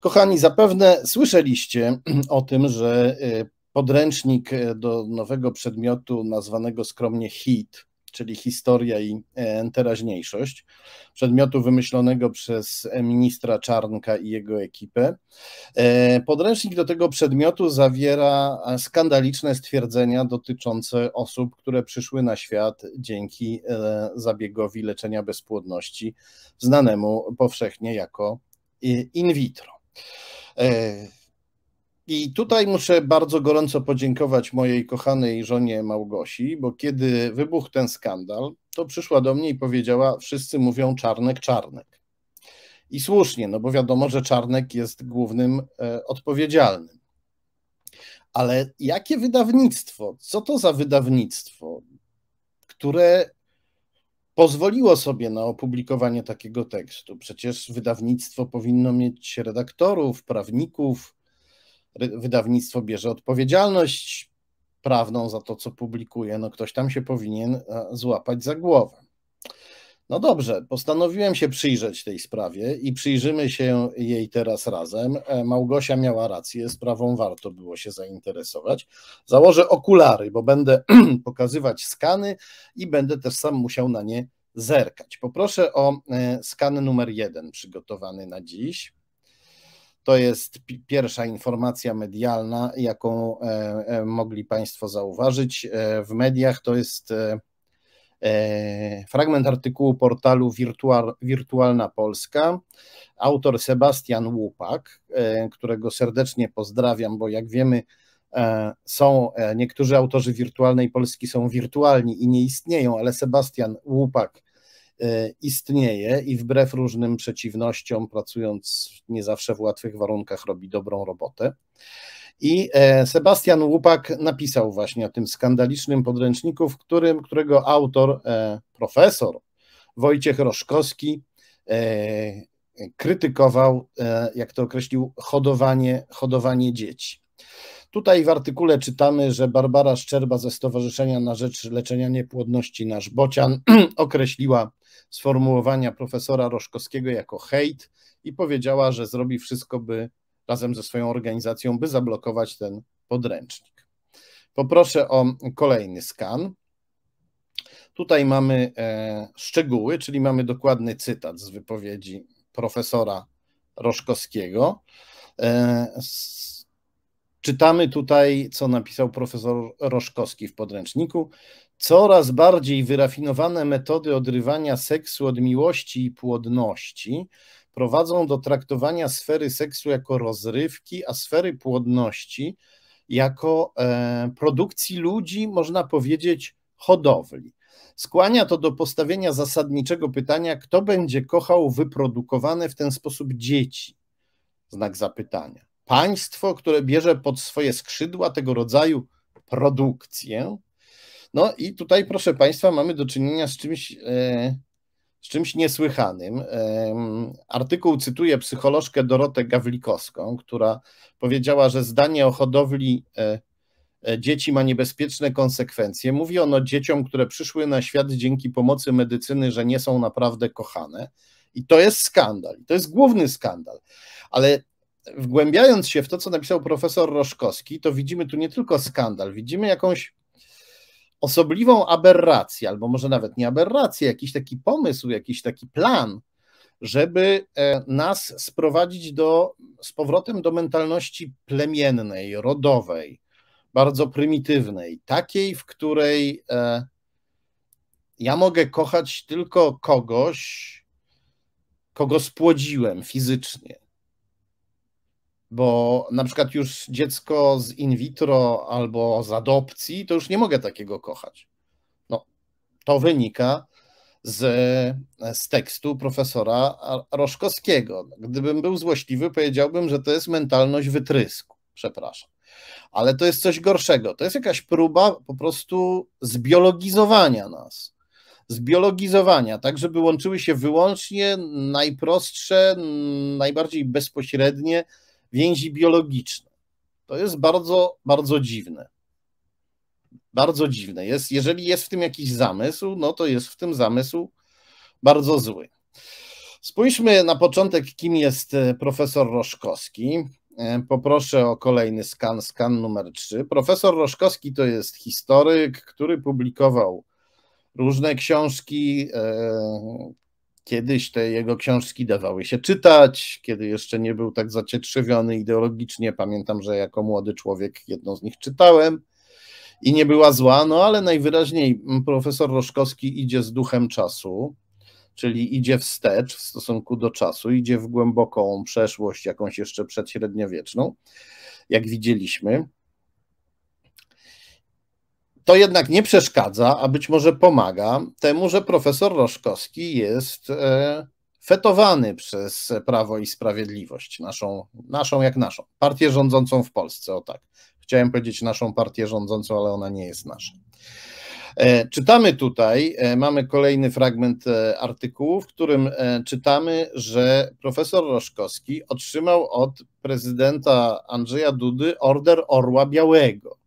Kochani, zapewne słyszeliście o tym, że podręcznik do nowego przedmiotu nazwanego skromnie HIT, czyli historia i teraźniejszość, przedmiotu wymyślonego przez ministra Czarnka i jego ekipę. Podręcznik do tego przedmiotu zawiera skandaliczne stwierdzenia dotyczące osób, które przyszły na świat dzięki zabiegowi leczenia bezpłodności, znanemu powszechnie jako in vitro. I tutaj muszę bardzo gorąco podziękować mojej kochanej żonie Małgosi, bo kiedy wybuchł ten skandal, to przyszła do mnie i powiedziała: wszyscy mówią Czarnek, Czarnek. I słusznie, no bo wiadomo, że Czarnek jest głównym odpowiedzialnym. Ale jakie wydawnictwo, co to za wydawnictwo, które pozwoliło sobie na opublikowanie takiego tekstu? Przecież wydawnictwo powinno mieć redaktorów, prawników. Wydawnictwo bierze odpowiedzialność prawną za to, co publikuje. No ktoś tam się powinien złapać za głowę. No dobrze, postanowiłem się przyjrzeć tej sprawie i przyjrzymy się jej teraz razem. Małgosia miała rację, sprawą warto było się zainteresować. Założę okulary, bo będę pokazywać skany i będę też sam musiał na nie zerkać. Poproszę o skan numer 1 przygotowany na dziś. To jest pierwsza informacja medialna, jaką mogli Państwo zauważyć w mediach. To jest fragment artykułu portalu Wirtualna Polska. Autor Sebastian Łupak, którego serdecznie pozdrawiam, bo jak wiemy, niektórzy autorzy Wirtualnej Polski są wirtualni i nie istnieją, ale Sebastian Łupak istnieje i wbrew różnym przeciwnościom, pracując nie zawsze w łatwych warunkach, robi dobrą robotę. I Sebastian Łupak napisał właśnie o tym skandalicznym podręczniku, którego autor, profesor Wojciech Roszkowski, krytykował, jak to określił, hodowanie dzieci. Tutaj w artykule czytamy, że Barbara Szczerba ze Stowarzyszenia na Rzecz Leczenia Niepłodności Nasz Bocian określiła sformułowania profesora Roszkowskiego jako hejt i powiedziała, że zrobi wszystko, by razem ze swoją organizacją, by zablokować ten podręcznik. Poproszę o kolejny skan. Tutaj mamy szczegóły, czyli mamy dokładny cytat z wypowiedzi profesora Roszkowskiego. Czytamy tutaj, co napisał profesor Roszkowski w podręczniku. Coraz bardziej wyrafinowane metody odrywania seksu od miłości i płodności prowadzą do traktowania sfery seksu jako rozrywki, a sfery płodności jako produkcji ludzi, można powiedzieć, hodowli. Skłania to do postawienia zasadniczego pytania, kto będzie kochał wyprodukowane w ten sposób dzieci? Znak zapytania. Państwo, które bierze pod swoje skrzydła tego rodzaju produkcję. No i tutaj, proszę Państwa, mamy do czynienia z czymś niesłychanym. Artykuł cytuje psycholożkę Dorotę Gawlikowską, która powiedziała, że zdanie o hodowli dzieci ma niebezpieczne konsekwencje. Mówi ono dzieciom, które przyszły na świat dzięki pomocy medycyny, że nie są naprawdę kochane. I to jest skandal. To jest główny skandal. Ale wgłębiając się w to, co napisał profesor Roszkowski, to widzimy tu nie tylko skandal, widzimy jakąś osobliwą aberrację, albo może nawet nie aberrację, jakiś taki pomysł, jakiś taki plan, żeby nas sprowadzić z powrotem do mentalności plemiennej, rodowej, bardzo prymitywnej, takiej, w której ja mogę kochać tylko kogoś, kogo spłodziłem fizycznie. Bo na przykład już dziecko z in vitro albo z adopcji, to już nie mogę takiego kochać. No, to wynika z tekstu profesora Roszkowskiego. Gdybym był złośliwy, powiedziałbym, że to jest mentalność wytrysku. Przepraszam. Ale to jest coś gorszego. To jest jakaś próba po prostu zbiologizowania nas. Zbiologizowania, tak żeby łączyły się wyłącznie najprostsze, najbardziej bezpośrednie więzi biologiczne. To jest bardzo, bardzo dziwne. Bardzo dziwne. Jeżeli jest w tym jakiś zamysł, no to jest w tym zamysł bardzo zły. Spójrzmy na początek, kim jest profesor Roszkowski. Poproszę o kolejny skan, skan numer 3. Profesor Roszkowski to jest historyk, który publikował różne książki. Kiedyś te jego książki dawały się czytać, kiedy jeszcze nie był tak zacietrzewiony ideologicznie. Pamiętam, że jako młody człowiek jedną z nich czytałem i nie była zła, no ale najwyraźniej profesor Roszkowski idzie z duchem czasu, czyli idzie wstecz w stosunku do czasu, idzie w głęboką przeszłość, jakąś jeszcze przedśredniowieczną, jak widzieliśmy. To jednak nie przeszkadza, a być może pomaga temu, że profesor Roszkowski jest fetowany przez Prawo i Sprawiedliwość, naszą partię rządzącą w Polsce, o tak. Chciałem powiedzieć naszą partię rządzącą, ale ona nie jest nasza. Czytamy tutaj, mamy kolejny fragment artykułu, w którym czytamy, że profesor Roszkowski otrzymał od prezydenta Andrzeja Dudy order Orła Białego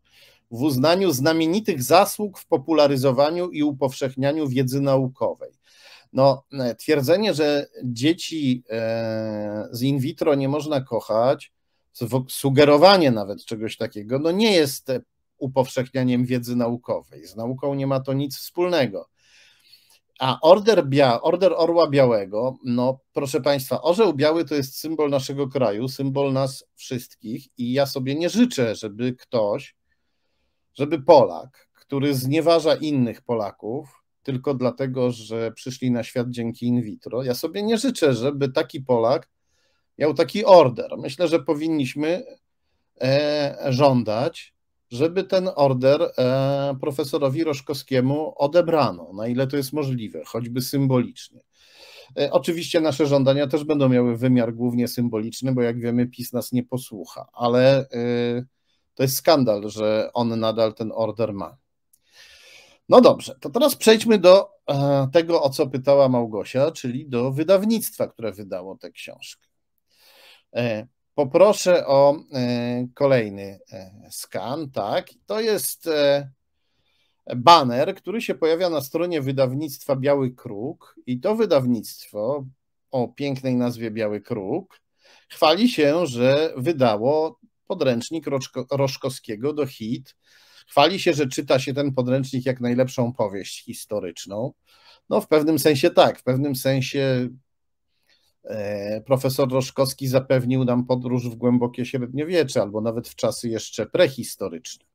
w uznaniu znamienitych zasług w popularyzowaniu i upowszechnianiu wiedzy naukowej. No, twierdzenie, że dzieci z in vitro nie można kochać, sugerowanie nawet czegoś takiego, no nie jest upowszechnianiem wiedzy naukowej. Z nauką nie ma to nic wspólnego. A order Orła Białego, no proszę Państwa, orzeł biały to jest symbol naszego kraju, symbol nas wszystkich i ja sobie nie życzę, żeby ktoś, żeby Polak, który znieważa innych Polaków tylko dlatego, że przyszli na świat dzięki in vitro, ja sobie nie życzę, żeby taki Polak miał taki order. Myślę, że powinniśmy żądać, żeby ten order profesorowi Roszkowskiemu odebrano, na ile to jest możliwe, choćby symbolicznie. Oczywiście nasze żądania też będą miały wymiar głównie symboliczny, bo jak wiemy, PiS nas nie posłucha, ale to jest skandal, że on nadal ten order ma. No dobrze, to teraz przejdźmy do tego, o co pytała Małgosia, czyli do wydawnictwa, które wydało tę książkę. Poproszę o kolejny skan, tak, to jest baner, który się pojawia na stronie wydawnictwa Biały Kruk i to wydawnictwo o pięknej nazwie Biały Kruk chwali się, że wydało podręcznik Roszkowskiego do HIT, chwali się, że czyta się ten podręcznik jak najlepszą powieść historyczną, no w pewnym sensie tak, w pewnym sensie profesor Roszkowski zapewnił nam podróż w głębokie średniowiecze albo nawet w czasy jeszcze prehistoryczne.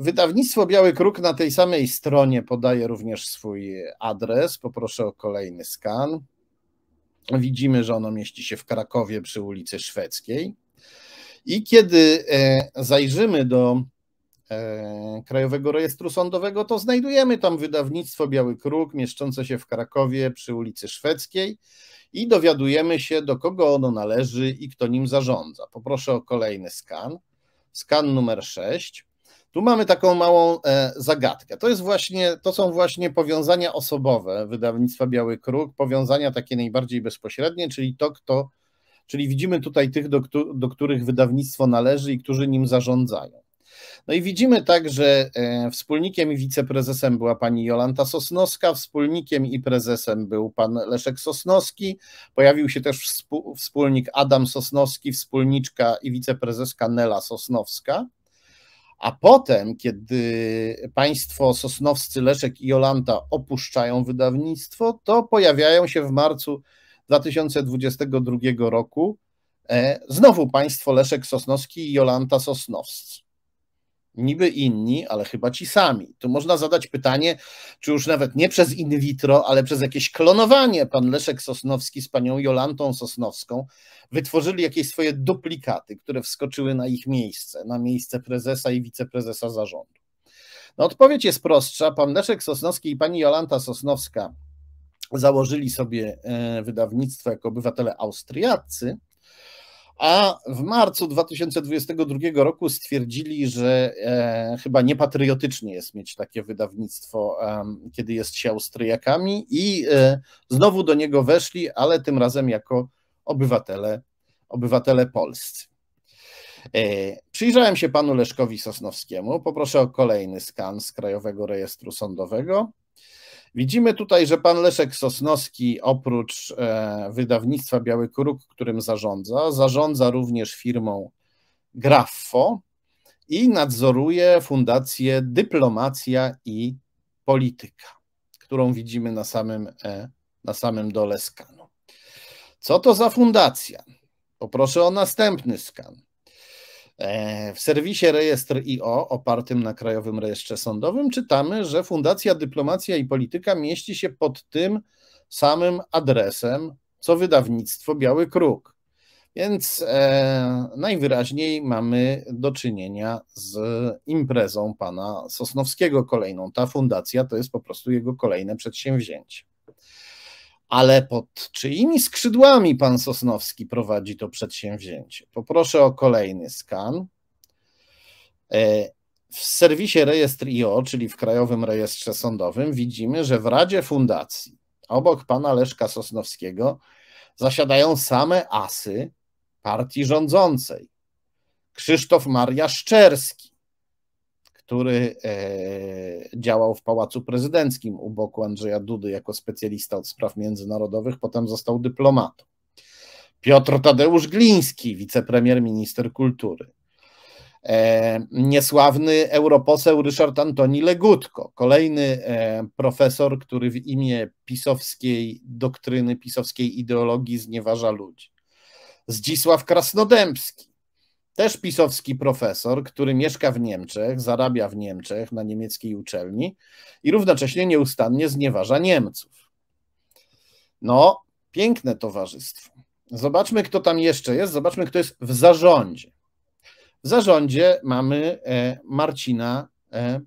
Wydawnictwo Biały Kruk na tej samej stronie podaje również swój adres. Poproszę o kolejny skan. Widzimy, że ono mieści się w Krakowie przy ulicy Szwedzkiej. I kiedy zajrzymy do Krajowego Rejestru Sądowego, to znajdujemy tam wydawnictwo Biały Kruk mieszczące się w Krakowie przy ulicy Szwedzkiej i dowiadujemy się, do kogo ono należy i kto nim zarządza. Poproszę o kolejny skan, skan numer 6. Tu mamy taką małą zagadkę. To są właśnie powiązania osobowe wydawnictwa Biały Kruk, powiązania takie najbardziej bezpośrednie, czyli widzimy tutaj tych, do których wydawnictwo należy i którzy nim zarządzają. No i widzimy tak, że wspólnikiem i wiceprezesem była pani Jolanta Sosnowska, wspólnikiem i prezesem był pan Leszek Sosnowski, pojawił się też wspólnik Adam Sosnowski, wspólniczka i wiceprezeska Nela Sosnowska, a potem, kiedy państwo Sosnowscy, Leszek i Jolanta opuszczają wydawnictwo, to pojawiają się w marcu 2022 roku znowu państwo Leszek Sosnowski i Jolanta Sosnowscy. Niby inni, ale chyba ci sami. Tu można zadać pytanie, czy już nawet nie przez in vitro, ale przez jakieś klonowanie pan Leszek Sosnowski z panią Jolantą Sosnowską wytworzyli jakieś swoje duplikaty, które wskoczyły na ich miejsce, na miejsce prezesa i wiceprezesa zarządu. No, odpowiedź jest prostsza. Pan Leszek Sosnowski i pani Jolanta Sosnowska założyli sobie wydawnictwo jako obywatele austriaccy, a w marcu 2022 roku stwierdzili, że chyba niepatriotycznie jest mieć takie wydawnictwo, kiedy jest się Austriakami i znowu do niego weszli, ale tym razem jako obywatele polscy. Przyjrzałem się panu Leszkowi Sosnowskiemu, poproszę o kolejny skan z Krajowego Rejestru Sądowego. Widzimy tutaj, że pan Leszek Sosnowski oprócz wydawnictwa Biały Kruk, którym zarządza również firmą Grafo i nadzoruje Fundację Dyplomacja i Polityka, którą widzimy na samym dole skanu. Co to za fundacja? Poproszę o następny skan. W serwisie Rejestr.io opartym na Krajowym Rejestrze Sądowym czytamy, że Fundacja Dyplomacja i Polityka mieści się pod tym samym adresem, co wydawnictwo Biały Kruk. Więc najwyraźniej mamy do czynienia z imprezą pana Sosnowskiego kolejną. Ta fundacja to jest po prostu jego kolejne przedsięwzięcie. Ale pod czyimi skrzydłami pan Sosnowski prowadzi to przedsięwzięcie? Poproszę o kolejny skan. W serwisie Rejestr.io, czyli w Krajowym Rejestrze Sądowym, widzimy, że w Radzie Fundacji obok pana Leszka Sosnowskiego zasiadają same asy partii rządzącej. Krzysztof Maria Szczerski, który działał w Pałacu Prezydenckim u boku Andrzeja Dudy jako specjalista od spraw międzynarodowych, potem został dyplomatą. Piotr Tadeusz Gliński, wicepremier, minister kultury. Niesławny europoseł Ryszard Antoni Legutko, kolejny profesor, który w imię pisowskiej doktryny, pisowskiej ideologii znieważa ludzi. Zdzisław Krasnodębski, też pisowski profesor, który mieszka w Niemczech, zarabia w Niemczech na niemieckiej uczelni i równocześnie nieustannie znieważa Niemców. No, piękne towarzystwo. Zobaczmy, kto tam jeszcze jest, zobaczmy, kto jest w zarządzie. W zarządzie mamy Marcina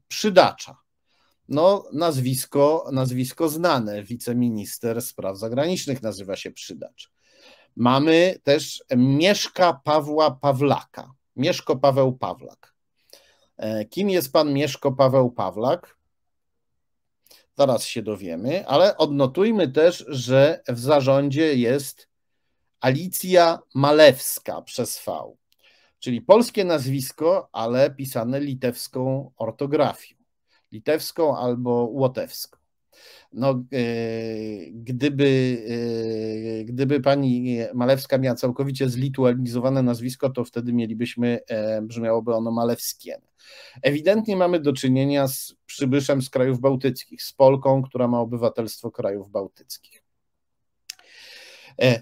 Przydacza. No, nazwisko znane, wiceminister spraw zagranicznych nazywa się Przydacz. Mamy też Mieszka Pawła Pawlaka. Mieszko Paweł Pawlak. Kim jest pan Mieszko Paweł Pawlak? Zaraz się dowiemy, ale odnotujmy też, że w zarządzie jest Alicja Malewska przez V, czyli polskie nazwisko, ale pisane litewską ortografią. Litewską albo łotewską. No, gdyby pani Malewska miała całkowicie zlitualizowane nazwisko, to wtedy brzmiałoby ono Malewskie. Ewidentnie mamy do czynienia z przybyszem z krajów bałtyckich, z Polką, która ma obywatelstwo krajów bałtyckich.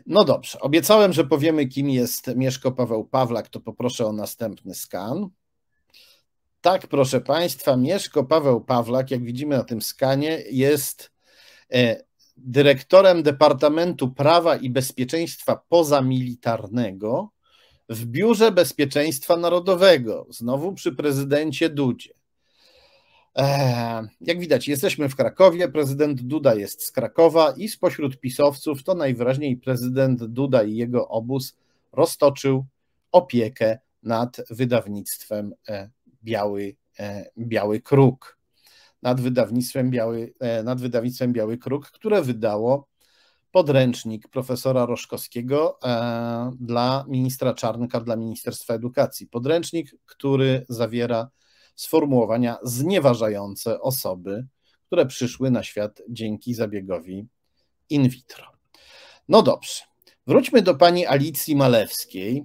No dobrze, obiecałem, że powiemy, kim jest Mieszko Paweł Pawlak, to poproszę o następny skan. Tak, proszę państwa, Mieszko Paweł Pawlak, jak widzimy na tym skanie, jest dyrektorem Departamentu Prawa i Bezpieczeństwa Pozamilitarnego w Biurze Bezpieczeństwa Narodowego, znowu przy prezydencie Dudzie. Jak widać, jesteśmy w Krakowie, prezydent Duda jest z Krakowa i spośród pisowców to najwyraźniej prezydent Duda i jego obóz roztoczył opiekę nad wydawnictwem Biały Kruk, nad wydawnictwem Biały Kruk, które wydało podręcznik profesora Roszkowskiego dla ministra Czarnka, dla Ministerstwa Edukacji. Podręcznik, który zawiera sformułowania znieważające osoby, które przyszły na świat dzięki zabiegowi in vitro. No dobrze, wróćmy do pani Alicji Malewskiej,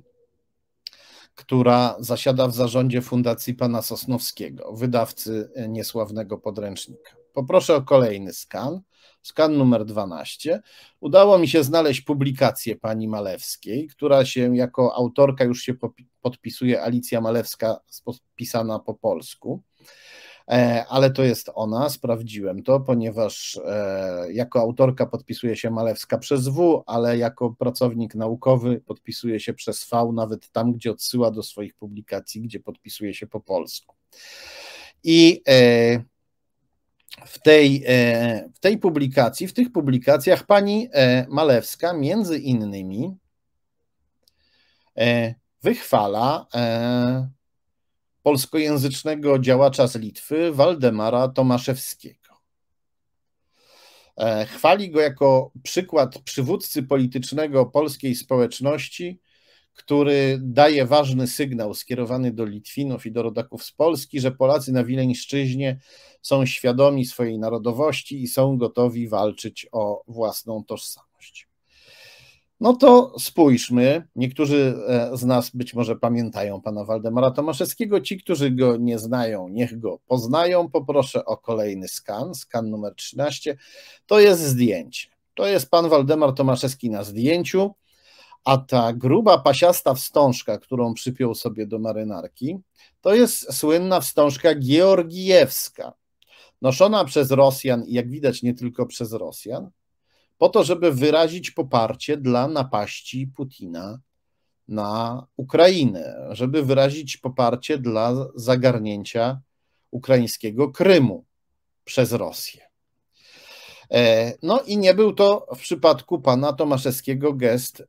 która zasiada w zarządzie Fundacji pana Sosnowskiego, wydawcy niesławnego podręcznika. Poproszę o kolejny skan, skan numer 12. Udało mi się znaleźć publikację pani Malewskiej, która się jako autorka już się podpisuje Alicja Malewska, podpisana po polsku, ale to jest ona, sprawdziłem to, ponieważ jako autorka podpisuje się Malewska przez W, ale jako pracownik naukowy podpisuje się przez V, nawet tam, gdzie odsyła do swoich publikacji, gdzie podpisuje się po polsku. I w tych publikacjach pani Malewska między innymi wychwala polskojęzycznego działacza z Litwy, Waldemara Tomaszewskiego. Chwali go jako przykład przywódcy politycznego polskiej społeczności, który daje ważny sygnał skierowany do Litwinów i do rodaków z Polski, że Polacy na Wileńszczyźnie są świadomi swojej narodowości i są gotowi walczyć o własną tożsamość. No to spójrzmy, niektórzy z nas być może pamiętają pana Waldemara Tomaszewskiego, ci, którzy go nie znają, niech go poznają. Poproszę o kolejny skan, skan numer 13, to jest zdjęcie. To jest pan Waldemar Tomaszewski na zdjęciu, a ta gruba, pasiasta wstążka, którą przypiął sobie do marynarki, to jest słynna wstążka georgijewska, noszona przez Rosjan i jak widać nie tylko przez Rosjan, po to, żeby wyrazić poparcie dla napaści Putina na Ukrainę, żeby wyrazić poparcie dla zagarnięcia ukraińskiego Krymu przez Rosję. No i nie był to w przypadku pana Tomaszewskiego gest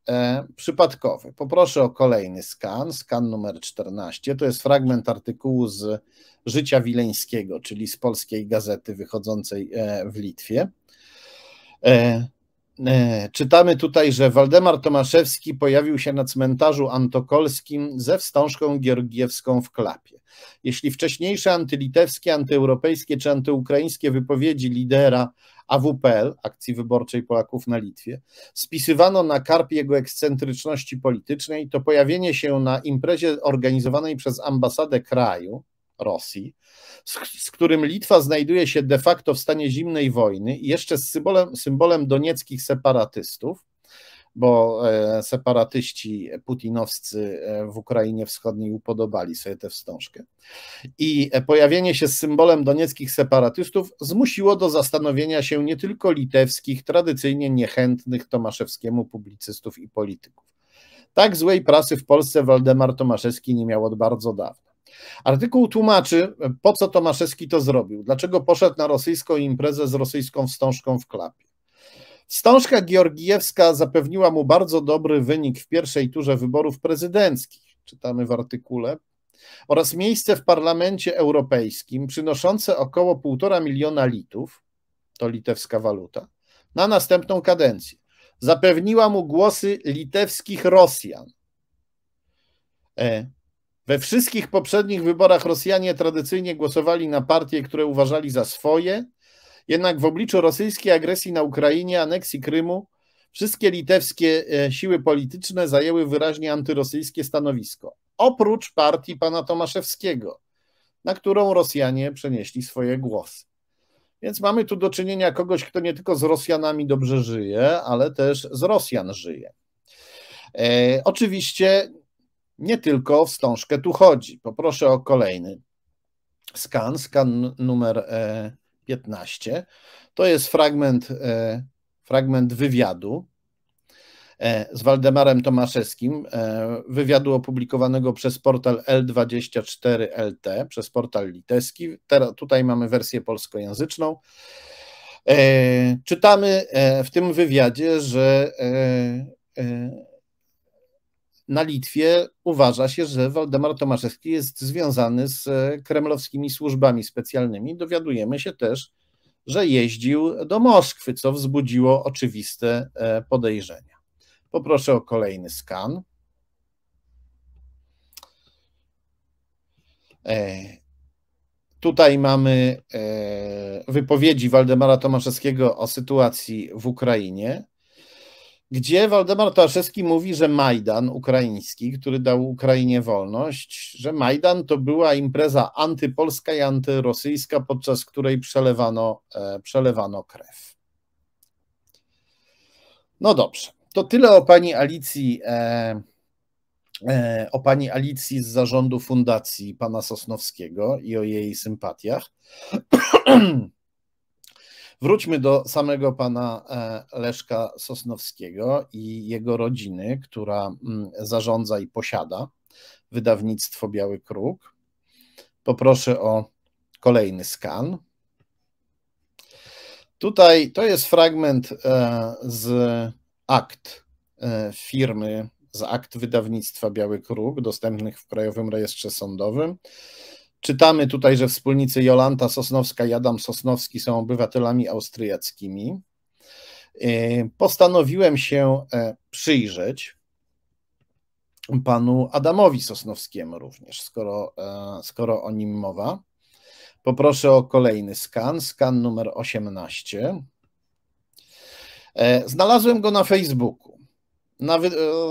przypadkowy. Poproszę o kolejny skan, skan numer 14. To jest fragment artykułu z Życia Wileńskiego, czyli z polskiej gazety wychodzącej w Litwie. Czytamy tutaj, że Waldemar Tomaszewski pojawił się na cmentarzu antokolskim ze wstążką georgiewską w klapie. Jeśli wcześniejsze antylitewskie, antyeuropejskie czy antyukraińskie wypowiedzi lidera AWPL, Akcji Wyborczej Polaków na Litwie, spisywano na karp jego ekscentryczności politycznej, to pojawienie się na imprezie organizowanej przez ambasadę kraju, Rosji, z którym Litwa znajduje się de facto w stanie zimnej wojny i jeszcze z symbolem donieckich separatystów, bo separatyści putinowscy w Ukrainie Wschodniej upodobali sobie tę wstążkę. I pojawienie się z symbolem donieckich separatystów zmusiło do zastanowienia się nie tylko litewskich, tradycyjnie niechętnych Tomaszewskiemu publicystów i polityków. Tak złej prasy w Polsce Waldemar Tomaszewski nie miał od bardzo dawna. Artykuł tłumaczy, po co Tomaszewski to zrobił, dlaczego poszedł na rosyjską imprezę z rosyjską wstążką w klapie. Wstążka georgijewska zapewniła mu bardzo dobry wynik w pierwszej turze wyborów prezydenckich, czytamy w artykule, oraz miejsce w parlamencie europejskim przynoszące około 1,5 miliona litów, to litewska waluta, na następną kadencję. Zapewniła mu głosy litewskich Rosjan. We wszystkich poprzednich wyborach Rosjanie tradycyjnie głosowali na partie, które uważali za swoje, jednak w obliczu rosyjskiej agresji na Ukrainie, aneksji Krymu, wszystkie litewskie siły polityczne zajęły wyraźnie antyrosyjskie stanowisko, oprócz partii pana Tomaszewskiego, na którą Rosjanie przenieśli swoje głosy. Więc mamy tu do czynienia kogoś, kto nie tylko z Rosjanami dobrze żyje, ale też z Rosjan żyje. Oczywiście nie tylko o wstążkę tu chodzi. Poproszę o kolejny skan, skan numer 15. To jest fragment wywiadu z Waldemarem Tomaszewskim, wywiadu opublikowanego przez portal L24LT, przez portal litewski. Teraz, tutaj mamy wersję polskojęzyczną. Czytamy w tym wywiadzie, że na Litwie uważa się, że Waldemar Tomaszewski jest związany z kremlowskimi służbami specjalnymi. Dowiadujemy się też, że jeździł do Moskwy, co wzbudziło oczywiste podejrzenia. Poproszę o kolejny skan. Tutaj mamy wypowiedzi Waldemara Tomaszewskiego o sytuacji w Ukrainie, gdzie Waldemar Tomaszewski mówi, że Majdan ukraiński, który dał Ukrainie wolność, że Majdan to była impreza antypolska i antyrosyjska, podczas której przelewano krew. No dobrze, to tyle o pani Alicji, z zarządu fundacji pana Sosnowskiego i o jej sympatiach. Wróćmy do samego pana Leszka Sosnowskiego i jego rodziny, która zarządza i posiada wydawnictwo Biały Kruk. Poproszę o kolejny skan. Tutaj to jest fragment z akt firmy, z akt wydawnictwa Biały Kruk, dostępnych w Krajowym Rejestrze Sądowym. Czytamy tutaj, że wspólnicy Jolanta Sosnowska i Adam Sosnowski są obywatelami austriackimi. Postanowiłem się przyjrzeć panu Adamowi Sosnowskiemu również, skoro o nim mowa. Poproszę o kolejny skan, skan numer 18. Znalazłem go na Facebooku.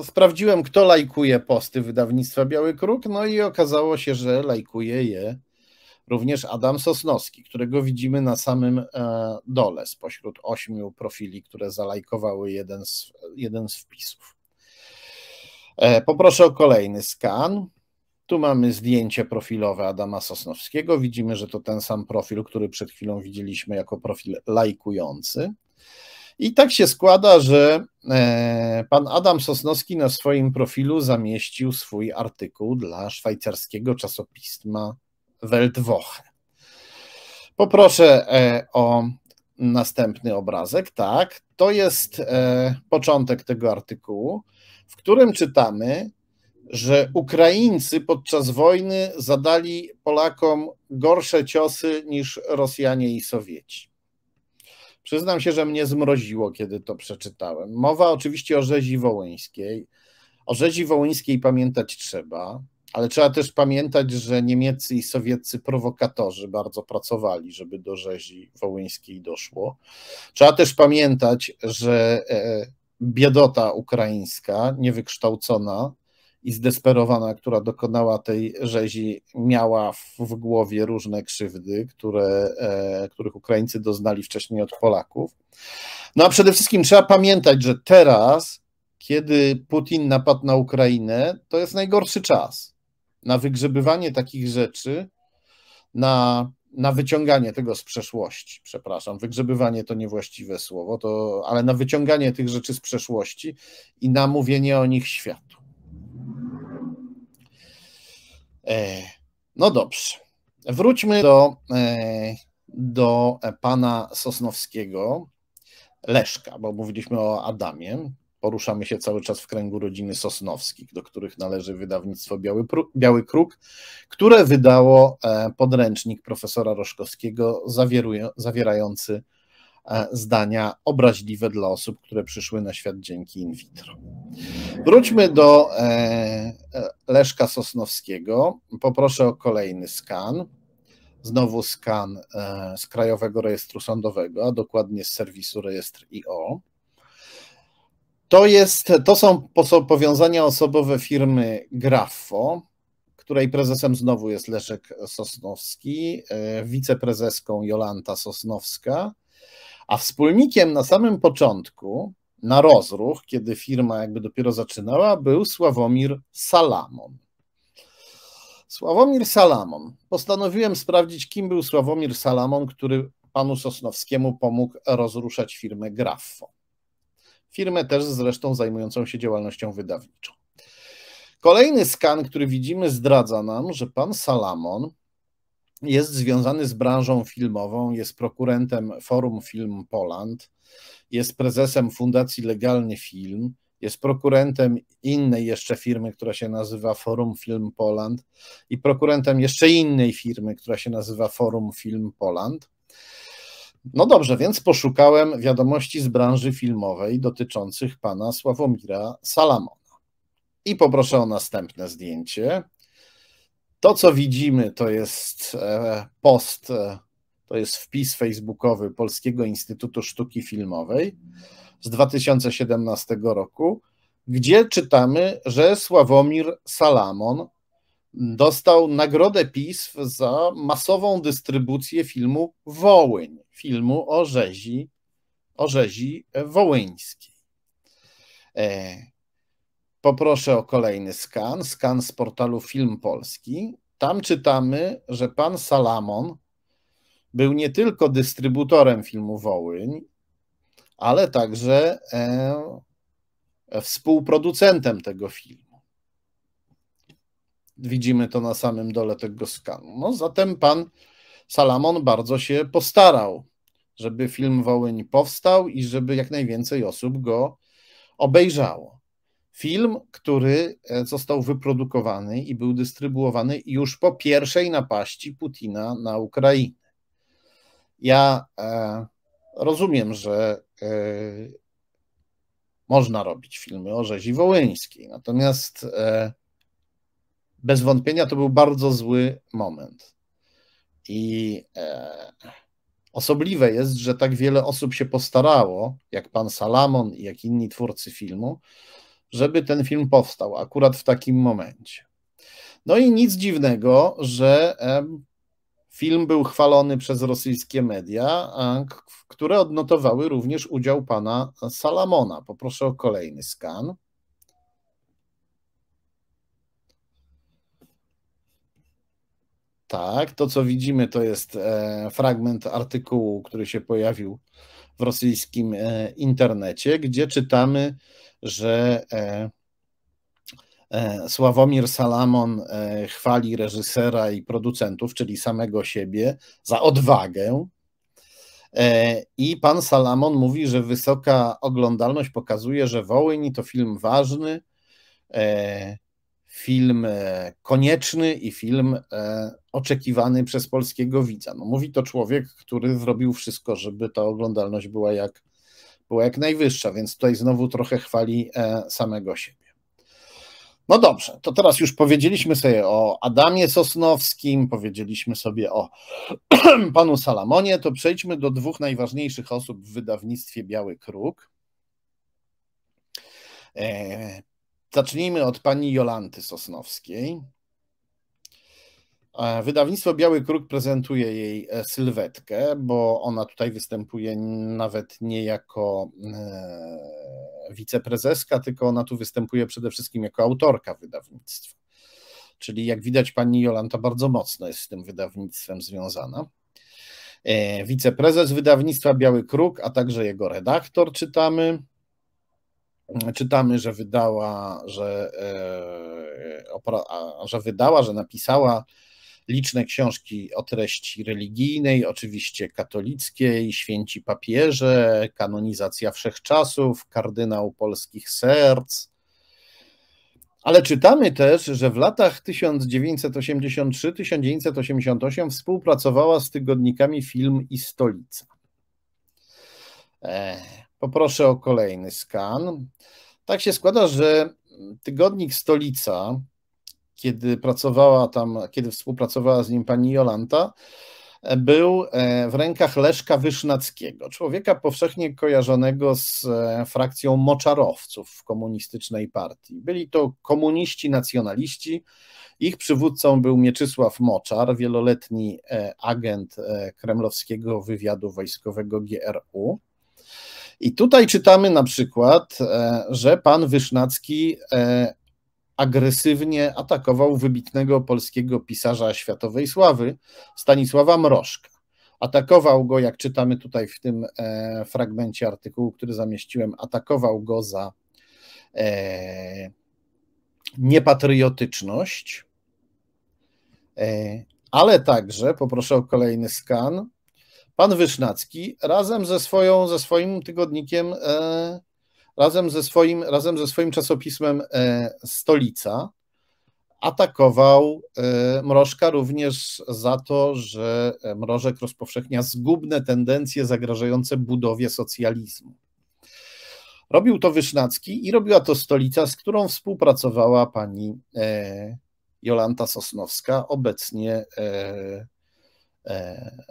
Sprawdziłem, kto lajkuje posty wydawnictwa Biały Kruk, no i okazało się, że lajkuje je również Adam Sosnowski, którego widzimy na samym dole spośród 8 profili, które zalajkowały jeden z wpisów. Poproszę o kolejny skan. Tu mamy zdjęcie profilowe Adama Sosnowskiego. Widzimy, że to ten sam profil, który przed chwilą widzieliśmy jako profil lajkujący. I tak się składa, że pan Adam Sosnowski na swoim profilu zamieścił swój artykuł dla szwajcarskiego czasopisma Weltwoche. Poproszę o następny obrazek. Tak, to jest początek tego artykułu, w którym czytamy, że Ukraińcy podczas wojny zadali Polakom gorsze ciosy niż Rosjanie i Sowieci. Przyznam się, że mnie zmroziło, kiedy to przeczytałem. Mowa oczywiście o rzezi wołyńskiej. O rzezi wołyńskiej pamiętać trzeba, ale trzeba też pamiętać, że niemieccy i sowieccy prowokatorzy bardzo pracowali, żeby do rzezi wołyńskiej doszło. Trzeba też pamiętać, że biedota ukraińska, niewykształcona i zdesperowana, która dokonała tej rzezi, miała w głowie różne krzywdy, których Ukraińcy doznali wcześniej od Polaków. No a przede wszystkim trzeba pamiętać, że teraz, kiedy Putin napadł na Ukrainę, to jest najgorszy czas na wygrzebywanie takich rzeczy, na wyciąganie tego z przeszłości, przepraszam, wygrzebywanie to niewłaściwe słowo, ale na wyciąganie tych rzeczy z przeszłości i na mówienie o nich światu. No dobrze, wróćmy do pana Sosnowskiego, Leszka, bo mówiliśmy o Adamie. Poruszamy się cały czas w kręgu rodziny Sosnowskich, do których należy wydawnictwo Biały Kruk, które wydało podręcznik profesora Roszkowskiego zawierający zdania obraźliwe dla osób, które przyszły na świat dzięki in vitro. Wróćmy do Leszka Sosnowskiego. Poproszę o kolejny skan. Znowu skan z Krajowego Rejestru Sądowego, a dokładnie z serwisu Rejestr.io. To są powiązania osobowe firmy Grafo, której prezesem znowu jest Leszek Sosnowski, wiceprezeską Jolanta Sosnowska, a wspólnikiem na samym początku, na rozruch, kiedy firma jakby dopiero zaczynała, był Sławomir Salamon. Sławomir Salamon. Postanowiłem sprawdzić, kim był Sławomir Salamon, który panu Sosnowskiemu pomógł rozruszać firmę Grafo. Firmę też zresztą zajmującą się działalnością wydawniczą. Kolejny skan, który widzimy, zdradza nam, że pan Salamon jest związany z branżą filmową, jest prokurentem Forum Film Poland, jest prezesem Fundacji Legalny Film, jest prokurentem innej jeszcze firmy, która się nazywa Forum Film Poland i prokurentem jeszcze innej firmy, która się nazywa Forum Film Poland. No dobrze, więc poszukałem wiadomości z branży filmowej dotyczących pana Sławomira Salamona. I poproszę o następne zdjęcie. To, co widzimy, to jest post, to jest wpis facebookowy Polskiego Instytutu Sztuki Filmowej z 2017 roku, gdzie czytamy, że Sławomir Salamon dostał nagrodę PISF za masową dystrybucję filmu Wołyń, filmu o rzezi wołyńskiej. Poproszę o kolejny skan, skan z portalu Film Polski. Tam czytamy, że pan Salamon był nie tylko dystrybutorem filmu Wołyń, ale także współproducentem tego filmu. Widzimy to na samym dole tego skanu. No, zatem pan Salamon bardzo się postarał, żeby film Wołyń powstał i żeby jak najwięcej osób go obejrzało. Film, który został wyprodukowany i był dystrybuowany już po pierwszej napaści Putina na Ukrainę. Ja rozumiem, że Można robić filmy o rzezi wołyńskiej, natomiast bez wątpienia to był bardzo zły moment. I osobliwe jest, że tak wiele osób się postarało, jak pan Salamon i jak inni twórcy filmu, żeby ten film powstał akurat w takim momencie. No i nic dziwnego, że film był chwalony przez rosyjskie media, które odnotowały również udział pana Salamona. Poproszę o kolejny skan. Tak, to co widzimy to jest fragment artykułu, który się pojawił w rosyjskim internecie, gdzie czytamy, że Sławomir Salamon chwali reżysera i producentów, czyli samego siebie, za odwagę. I pan Salamon mówi, że wysoka oglądalność pokazuje, że Wołyń to film ważny, film konieczny i film oczekiwany przez polskiego widza. No, mówi to człowiek, który zrobił wszystko, żeby ta oglądalność była jak najwyższa, więc tutaj znowu trochę chwali samego siebie. No dobrze, to teraz już powiedzieliśmy sobie o Adamie Sosnowskim, powiedzieliśmy sobie o panu Salamonie, to przejdźmy do dwóch najważniejszych osób w wydawnictwie Biały Kruk. Zacznijmy od pani Jolanty Sosnowskiej. Wydawnictwo Biały Kruk prezentuje jej sylwetkę, bo ona tutaj występuje nawet nie jako wiceprezeska, tylko ona tu występuje przede wszystkim jako autorka wydawnictwa. Czyli jak widać pani Jolanta bardzo mocno jest z tym wydawnictwem związana. Wiceprezes wydawnictwa Biały Kruk, a także jego redaktor czytamy. Czytamy, że że napisała liczne książki o treści religijnej, oczywiście katolickiej, Święci papieże, kanonizacja wszechczasów, kardynał polskich serc. Ale czytamy też, że w latach 1983-1988 współpracowała z tygodnikami Film i Stolica. Poproszę o kolejny skan. Tak się składa, że tygodnik Stolica, kiedy współpracowała z nim pani Jolanta, był w rękach Leszka Wysznackiego, człowieka powszechnie kojarzonego z frakcją moczarowców w komunistycznej partii. Byli to komuniści, nacjonaliści. Ich przywódcą był Mieczysław Moczar, wieloletni agent kremlowskiego wywiadu wojskowego GRU. I tutaj czytamy na przykład, że pan Wysznacki agresywnie atakował wybitnego polskiego pisarza światowej sławy Stanisława Mrożka. Atakował go, jak czytamy tutaj w tym fragmencie artykułu, który zamieściłem, atakował go za niepatriotyczność, ale także, poproszę o kolejny skan, pan Wysznacki razem ze swoim tygodnikiem, razem ze swoim czasopismem Stolica atakował Mrożka również za to, że Mrożek rozpowszechnia zgubne tendencje zagrażające budowie socjalizmu. Robił to Wysznacki i robiła to Stolica, z którą współpracowała pani Jolanta Sosnowska, obecnie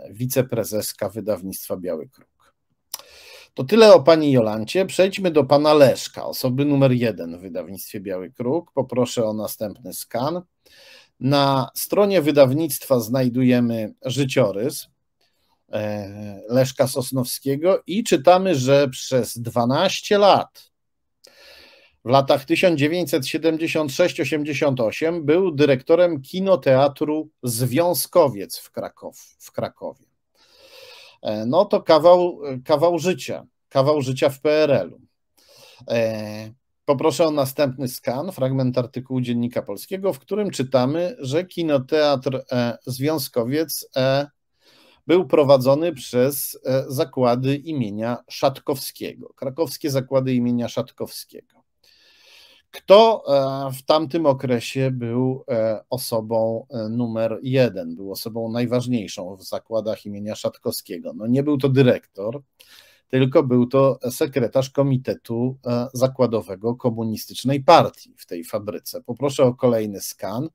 wiceprezeska wydawnictwa Biały Kruk. To tyle o pani Jolancie. Przejdźmy do pana Leszka, osoby numer 1 w wydawnictwie Biały Kruk. Poproszę o następny skan. Na stronie wydawnictwa znajdujemy życiorys Leszka Sosnowskiego i czytamy, że przez 12 lat, w latach 1976-88 był dyrektorem Kinoteatru Związkowiec w Krakowie. No to kawał życia w PRL-u. Poproszę o następny skan, fragment artykułu Dziennika Polskiego, w którym czytamy, że Kinoteatr Związkowiec był prowadzony przez zakłady imienia Szatkowskiego, krakowskie zakłady imienia Szatkowskiego. Kto w tamtym okresie był osobą numer 1, był osobą najważniejszą w zakładach imienia Szatkowskiego? No nie był to dyrektor, tylko był to sekretarz Komitetu Zakładowego Komunistycznej Partii w tej fabryce. Poproszę o kolejny skan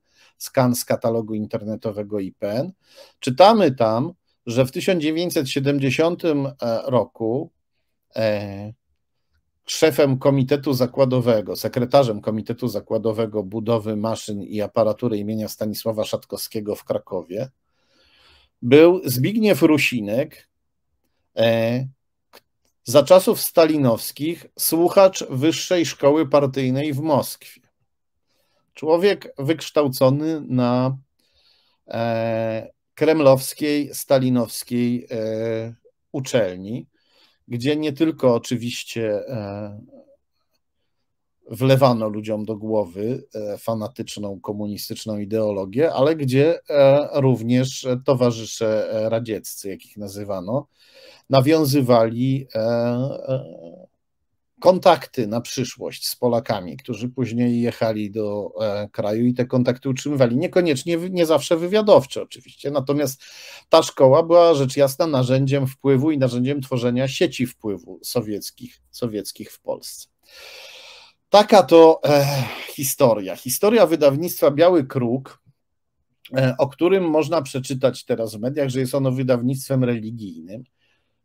z katalogu internetowego IPN. Czytamy tam, że w 1970 roku szefem Komitetu Zakładowego, sekretarzem Komitetu Zakładowego Budowy Maszyn i Aparatury imienia Stanisława Szatkowskiego w Krakowie był Zbigniew Rusinek, za czasów stalinowskich słuchacz Wyższej Szkoły Partyjnej w Moskwie. Człowiek wykształcony na kremlowskiej, stalinowskiej uczelni, gdzie nie tylko oczywiście wlewano ludziom do głowy fanatyczną komunistyczną ideologię, ale gdzie również towarzysze radzieccy, jakich nazywano, nawiązywali kontakty na przyszłość z Polakami, którzy później jechali do kraju i te kontakty utrzymywali. Niekoniecznie, nie zawsze wywiadowcze oczywiście, natomiast ta szkoła była rzecz jasna narzędziem wpływu i narzędziem tworzenia sieci wpływu sowieckich w Polsce. Taka to historia. Historia wydawnictwa Biały Kruk, o którym można przeczytać teraz w mediach, że jest ono wydawnictwem religijnym.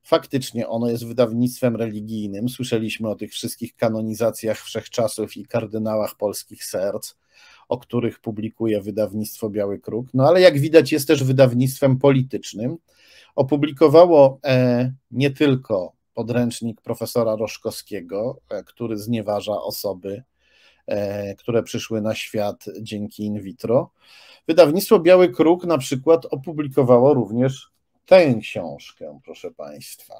Faktycznie ono jest wydawnictwem religijnym. Słyszeliśmy o tych wszystkich kanonizacjach wszechczasów i kardynałach polskich serc, o których publikuje wydawnictwo Biały Kruk. No ale jak widać jest też wydawnictwem politycznym. Opublikowało nie tylko podręcznik profesora Roszkowskiego, który znieważa osoby, które przyszły na świat dzięki in vitro. Wydawnictwo Biały Kruk na przykład opublikowało również tę książkę, proszę Państwa.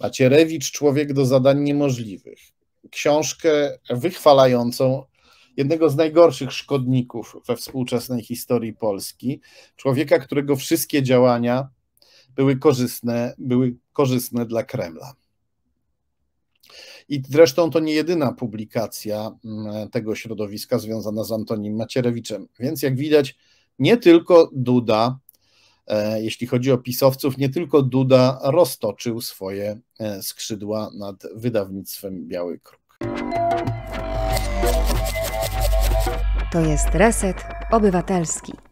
Macierewicz, człowiek do zadań niemożliwych. Książkę wychwalającą jednego z najgorszych szkodników we współczesnej historii Polski. Człowieka, którego wszystkie działania były korzystne dla Kremla. I zresztą to nie jedyna publikacja tego środowiska związana z Antonim Macierewiczem. Więc jak widać, nie tylko Duda, jeśli chodzi o pisowców, nie tylko Duda roztoczył swoje skrzydła nad wydawnictwem Biały Kruk. To jest Reset Obywatelski.